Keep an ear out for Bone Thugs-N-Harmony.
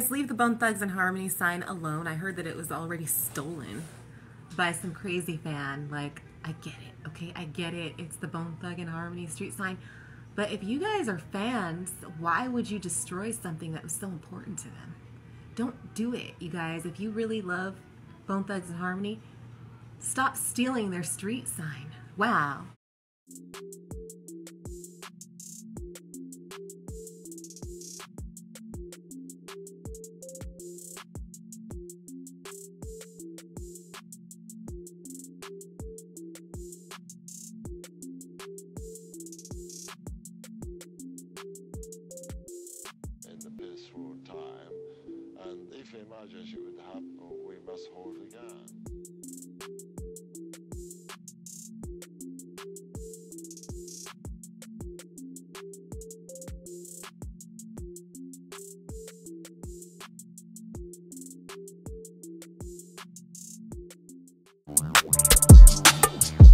guys, leave the Bone Thugs-N-Harmony sign alone. I heard that it was already stolen by some crazy fan. Like, I get it, okay? I get it. It's the Bone Thugs-N-Harmony street sign. But if you guys are fans, why would you destroy something that was so important to them? Don't do it, you guys. If you really love Bone Thugs-N-Harmony, stop stealing their street sign. Wow. If emergency would happen, we must hold the gun.